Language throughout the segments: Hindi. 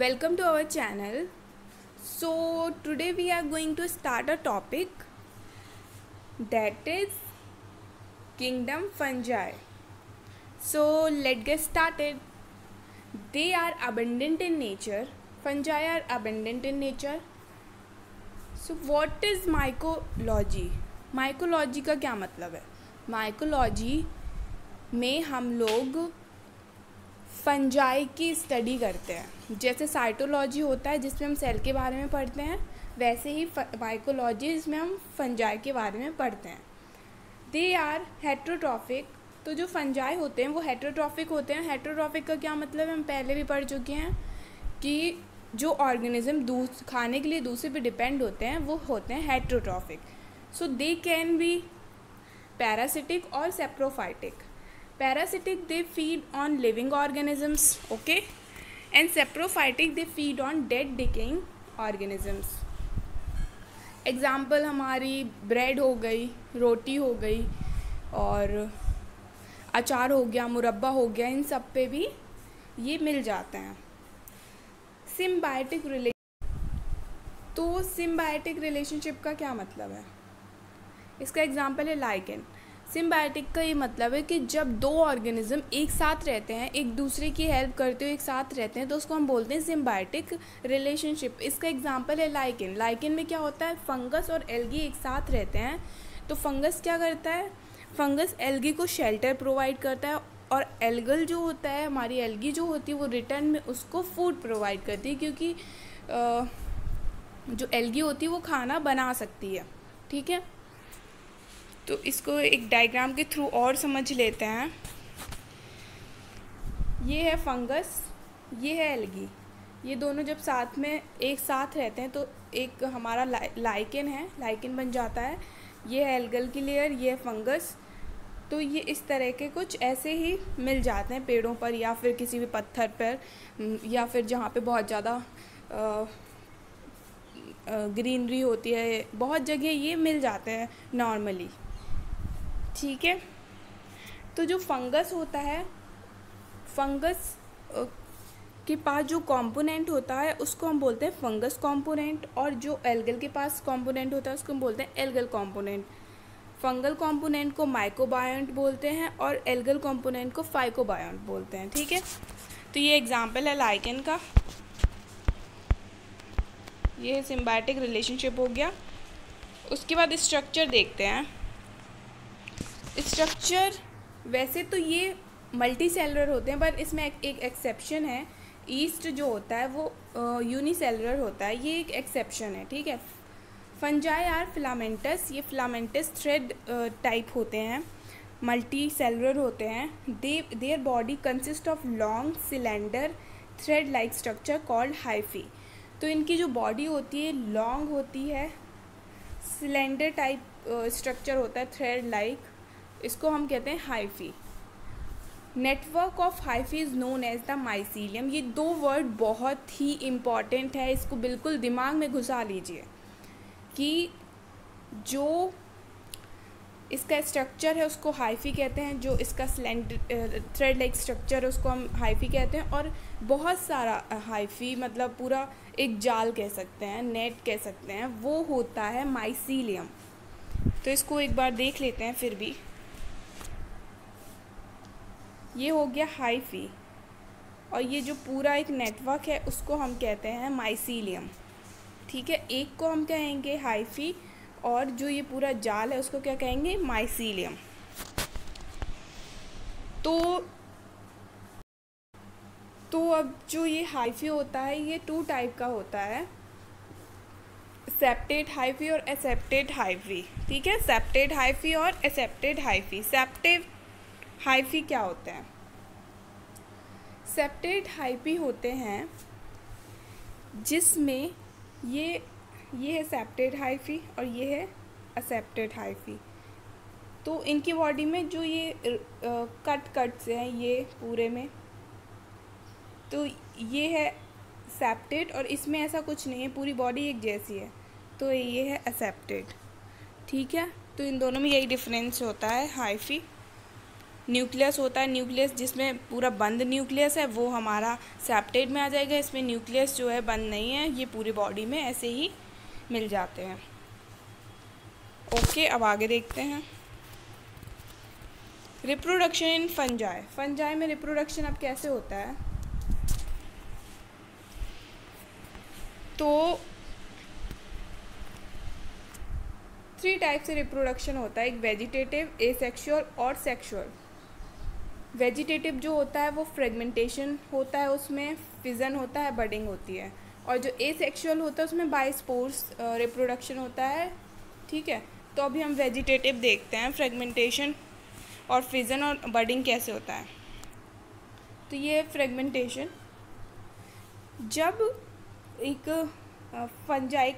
Welcome to our channel. So today we are going to start a topic that is Kingdom Fungi. So let's get started. They are abundant in nature. Fungi are abundant in nature. So what is mycology? Mycology का क्या मतलब है? Mycology में हम लोग फंजाई की स्टडी करते हैं. जैसे साइटोलॉजी होता है जिसमें हम सेल के बारे में पढ़ते हैं, वैसे ही माइकोलॉजी जिसमें हम फंजाई के बारे में पढ़ते हैं. They are heterotrophic. तो जो फंजाई होते हैं वो हेटरोट्रॉफिक होते हैं. हेटरोट्रॉफिक का क्या मतलब है? हम पहले भी पढ़ चुके हैं कि जो ऑर्गेनिज्म खाने के लिए दूसरे पर डिपेंड होते हैं वो होते हैं heterotrophic. So they can be parasitic और saprophytic. Parasitic, they feed on living organisms, okay, and saprophytic, they feed on dead decaying organisms. Example हमारी bread हो गई, रोटी हो गई और अचार हो गया, मुरब्बा हो गया, इन सब पे भी ये मिल जाते हैं. Symbiotic relationship. तो symbiotic relationship का क्या मतलब है? इसका example है Lichen. सिम्बायोटिक का ये मतलब है कि जब दो ऑर्गेनिज्म एक साथ रहते हैं, एक दूसरे की हेल्प करते हुए एक साथ रहते हैं, तो उसको हम बोलते हैं सिम्बायोटिक रिलेशनशिप. इसका एग्जांपल है लाइकेन. लाइकेन में क्या होता है? फंगस और एल्गी एक साथ रहते हैं. तो फंगस क्या करता है? फंगस एल्गी को शेल्टर प्रोवाइड करता है और एल्गल जो होता है, हमारी एल्गी जो होती है, वो रिटर्न में उसको फूड प्रोवाइड करती है, क्योंकि जो एल्गी होती है वो खाना बना सकती है. ठीक है, तो इसको एक डायग्राम के थ्रू और समझ लेते हैं. ये है फंगस, ये है एल्गी. ये दोनों जब साथ में एक साथ रहते हैं तो एक हमारा लाइकेन है, लाइकेन बन जाता है. ये है एल्गल की लेयर, ये है फंगस. तो ये इस तरह के कुछ ऐसे ही मिल जाते हैं पेड़ों पर या फिर किसी भी पत्थर पर या फिर जहाँ पे बहुत ज़्यादा ग्रीनरी होती है, बहुत जगह ये मिल जाते हैं नॉर्मली. ठीक है, तो जो फंगस होता है, फंगस के पास जो कंपोनेंट होता है उसको हम बोलते हैं फंगस कंपोनेंट, और जो एल्गल के पास कंपोनेंट होता है उसको हम बोलते हैं एल्गल कंपोनेंट. फंगल कंपोनेंट को माइकोबायोंट बोलते हैं और एल्गल कंपोनेंट को फाइकोबायोंट बोलते हैं. ठीक है, तो ये एग्जांपल है लाइकेन का. ये सिम्बायोटिक रिलेशनशिप हो गया. उसके बाद स्ट्रक्चर देखते हैं. स्ट्रक्चर वैसे तो ये मल्टी सेलुलर होते हैं, पर इसमें एक एक्सेप्शन है. ईस्ट जो होता है वो यूनिसेलुलर होता है, ये एक एक्सेप्शन है. ठीक है, फंजाई आर फिलामेंटस. ये फिलामेंटस थ्रेड टाइप होते हैं, मल्टी सेलुलर होते हैं. Their body consist of long cylinder thread like structure called hyphae. तो इनकी जो बॉडी होती है लॉन्ग होती है, सिलेंडर टाइप स्ट्रक्चर होता है थ्रेड लाइक, इसको हम कहते हैं hyphae. Network of hyphae is known as the mycelium. ये दो वर्ड बहुत ही इम्पॉर्टेंट है, इसको बिल्कुल दिमाग में घुसा लीजिए कि जो इसका स्ट्रक्चर है उसको हाइफी कहते हैं, जो इसका सिलेंडर थ्रेड लाइक स्ट्रक्चर है उसको हम हाइफी कहते हैं. और बहुत सारा हाइफी मतलब पूरा एक जाल कह सकते हैं, नेट कह सकते हैं, वो होता है माइसीलियम. तो इसको एक बार देख लेते हैं फिर भी. ये हो गया हाइफी और ये जो पूरा एक नेटवर्क है उसको हम कहते हैं माइसीलियम. ठीक है, एक को हम कहेंगे हाइफी और जो ये पूरा जाल है उसको क्या कहेंगे? माइसीलियम. तो अब जो ये हाइफी होता है ये टू टाइप का होता है, सेप्टेट हाइफी और एसेप्टेट हाइफी. ठीक है, सेप्टेट हाइफी और एसेप्टेट हाइफी. सेप्टेट हाइफी क्या होते हैं? सेप्टेट हाइफी होते हैं जिसमें ये है सेप्टेट हाइफी और ये है एसेप्टेट हाइफी. तो इनकी बॉडी में जो ये कट्स हैं ये पूरे में, तो ये है सेप्टेट और इसमें ऐसा कुछ नहीं है, पूरी बॉडी एक जैसी है, तो ये है एसेप्टेट. ठीक है, तो इन दोनों में यही डिफरेंस होता है हाइफी न्यूक्लियस होता है, न्यूक्लियस जिसमें पूरा बंद न्यूक्लियस है वो हमारा सेप्टेट में आ जाएगा। इसमें न्यूक्लियस जो है बंद नहीं है, ये पूरी बॉडी में ऐसे ही मिल जाते हैं। ओके, अब आगे देखते हैं रिप्रोडक्शन इन फंजाई। फंजाई में रिप्रोडक्शन अब कैसे होता है, तो 3 टाइप से रिप्रोडक्शन होता है, एक वेजिटेटिव, एसेक्सुअल और सेक्सुअल। वेजिटेटिव जो होता है वो फ्रेगमेंटेशन होता है, उसमें फिजन होता है, बडिंग होती है, और जो एसेक्सुअल होता है उसमें बाइस्पोर्स रिप्रोडक्शन होता है। ठीक है, तो अभी हम वेजिटेटिव देखते हैं, फ्रेगमेंटेशन और फिजन और बडिंग कैसे होता है। तो ये फ्रेगमेंटेशन, जब एक फंजाई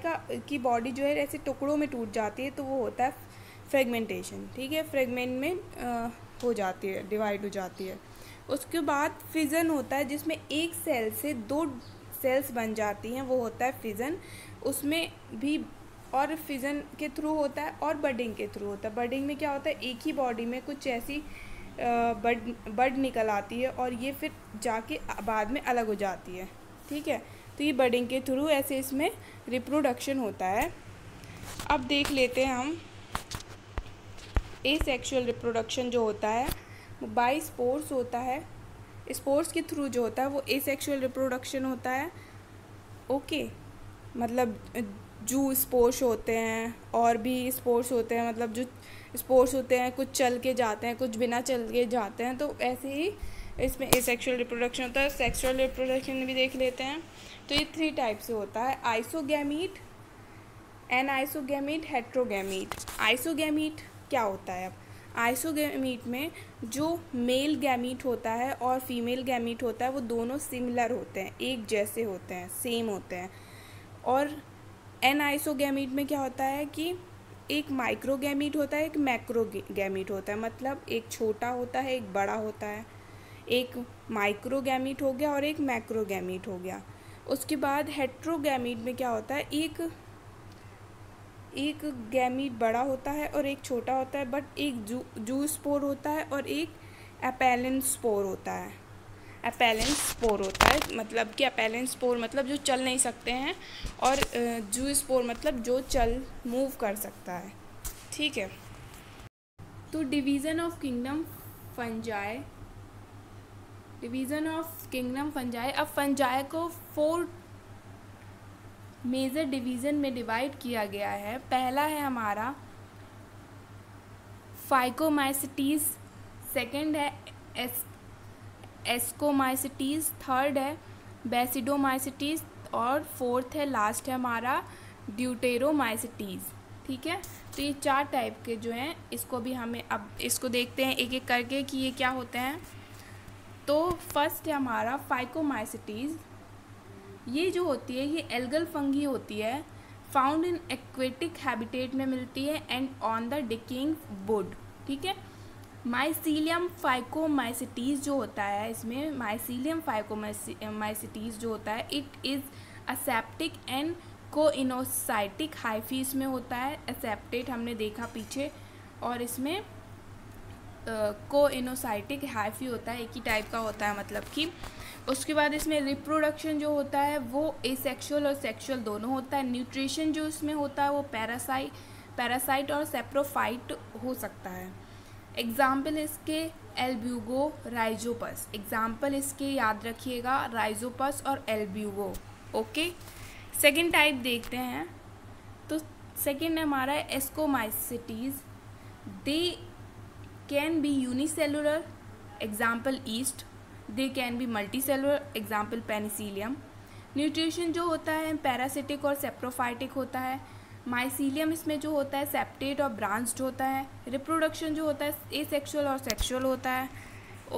की बॉडी जो है ऐसे टुकड़ों में टूट जाती है तो वो होता है फ्रेगमेंटेशन। ठीक है, फ्रेगमेंट में हो जाती है, डिवाइड हो जाती है। उसके बाद फिजन होता है, जिसमें एक सेल से 2 सेल्स बन जाती हैं, वो होता है फिजन। उसमें भी और फिजन के थ्रू होता है और बडिंग के थ्रू होता है। बडिंग में क्या होता है, एक ही बॉडी में कुछ ऐसी बड निकल आती है और ये फिर जाके बाद में अलग हो जाती है। ठीक है, तो ये बडिंग के थ्रू ऐसे इसमें रिप्रोडक्शन होता है। अब देख लेते हैं हम एसेक्सुअल रिप्रोडक्शन जो होता है वो बाई स्पोर्स होता है, स्पोर्स के थ्रू जो होता है वो एसेक्सुअल रिप्रोडक्शन होता है। ओके, मतलब जू स्पोर्स होते हैं और भी स्पोर्स होते हैं, मतलब जो स्पोर्स होते हैं कुछ चल के जाते हैं, कुछ बिना चल के जाते हैं, तो ऐसे ही इसमें एसेक्सुअल रिप्रोडक्शन होता है। सेक्सुअल रिप्रोडक्शन भी देख लेते हैं, तो ये 3 टाइप से होता है, आइसोगैमीट, एनाइसोगैमीट, हेटरोगैमीट। आइसोगैमीट क्या होता है, अब आइसोगैमीट में जो मेल गैमीट होता है और फीमेल गैमीट होता है वो दोनों सिमिलर होते हैं, एक जैसे होते हैं, सेम होते हैं। और एनाइसोगैमीट में क्या होता है कि एक माइक्रोगैमीट होता है, एक मैक्रोगैमीट होता है, मतलब एक छोटा होता है, एक बड़ा होता है। एक माइक्रोगैमीट हो गया और एक मैक्रोगैमीट हो गया। उसके बाद हेटरोगैमीट में क्या होता है, एक गैमीट बड़ा होता है और एक छोटा होता है, बट एक जू स्पोर होता है और एक एपेलेंस्पोर होता है। एपेलेंस्पोर होता है मतलब कि एपेलेंस्पोर मतलब जो चल नहीं सकते हैं, और जू स्पोर मतलब जो मूव कर सकता है। ठीक है, तो division of kingdom fungi, division of kingdom fungi. अब फंजाई को 4 मेजर डिवीज़न में डिवाइड किया गया है। पहला है हमारा फाइकोमाइसिटीज़, सेकंड है एस्कोमाइसिटीज़, थर्ड है बेसिडोमाइसिटीज़ और फोर्थ है, लास्ट है हमारा ड्यूटेरोमाइसिटीज़। ठीक है, तो ये 4 टाइप के जो हैं, इसको भी हमें अब इसको देखते हैं एक एक करके कि ये क्या होते हैं। तो फर्स्ट है हमारा फाइकोमाइसिटीज़, ये जो होती है ये एल्गल फंगी होती है, फाउंड इन एक्वेटिक हैबिटेट में मिलती है and on the decaying wood. ठीक है, माइसीलियम फाइकोमाइसिटीज़ जो होता है, इसमें माइसीलियम फाइकोमाइसिटीज़ जो होता है it is aseptic and coenocytic. Hyphae इसमें होता है, एसेप्टेट हमने देखा पीछे, और इसमें कोइनोसाइटिक हाइफी होता है, एक ही टाइप का होता है मतलब कि। उसके बाद इसमें रिप्रोडक्शन जो होता है वो एसेक्सुअल और सेक्सुअल दोनों होता है। न्यूट्रिशन जो इसमें होता है वो पैरासाइट और सेप्रोफाइट हो सकता है। एग्जाम्पल इसके एल्ब्यूगो, राइजोपस। एग्जाम्पल इसके याद रखिएगा राइजोपस और एल्ब्यूगो। ओके, सेकेंड टाइप देखते हैं, तो सेकेंड हमारा ascomycetes. They can be unicellular, example yeast. They can be multicellular, example penicillium. Nutrition जो होता है पैरासिटिक और सेप्रोफाइटिक होता है। माइसीलियम इसमें जो होता है सेप्टेट और ब्रांच्ड होता है। रिप्रोडक्शन जो होता है एसेक्सुअल और सेक्सुअल होता है।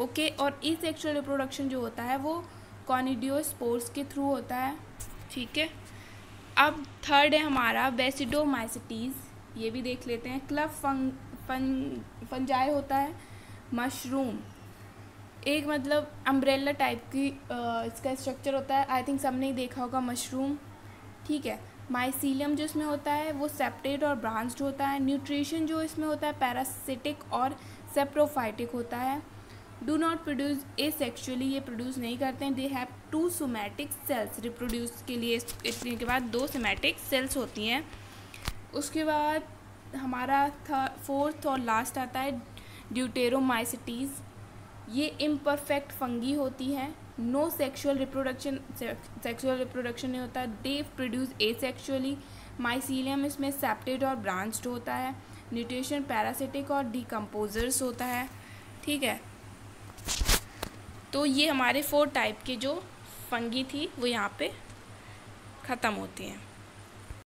ओके, और एसेक्सुअल रिप्रोडक्शन जो होता है वो कॉनिडियोस्पोर्स के थ्रू होता है। ठीक है, अब थर्ड है हमारा बेसिडोमाइसिटीज़, ये भी देख लेते हैं। क्लब फंजाई होता है। मशरूम एक मतलब अम्ब्रेला टाइप की इसका स्ट्रक्चर होता है, आई थिंक सबने ही देखा होगा मशरूम। ठीक है, माइसीलियम जो इसमें होता है वो सेप्टेट और ब्रांच्ड होता है। न्यूट्रिशन जो इसमें होता है पैरासिटिक और सेप्रोफाइटिक होता है। डू नॉट प्रोड्यूस एसेक्सुअली, ये प्रोड्यूस नहीं करते हैं। They have two somatic cells, reproduce के लिए इतने के बाद दो सोमैटिक सेल्स होती हैं। उसके बाद हमारा फोर्थ और लास्ट आता है ड्यूटेरोमाइसिटीज़। ये इम्परफेक्ट फंगी होती हैं, no sexual reproduction, sexual reproduction नहीं होता। They produce asexually. माइसीलियम इसमें सेप्टेड और ब्रांच्ड होता है। न्यूट्रिशन पैरासिटिक और डिकम्पोजर्स होता है, ठीक है। तो ये हमारे 4 टाइप के जो फंगी थी वो यहाँ पे ख़त्म होती हैं।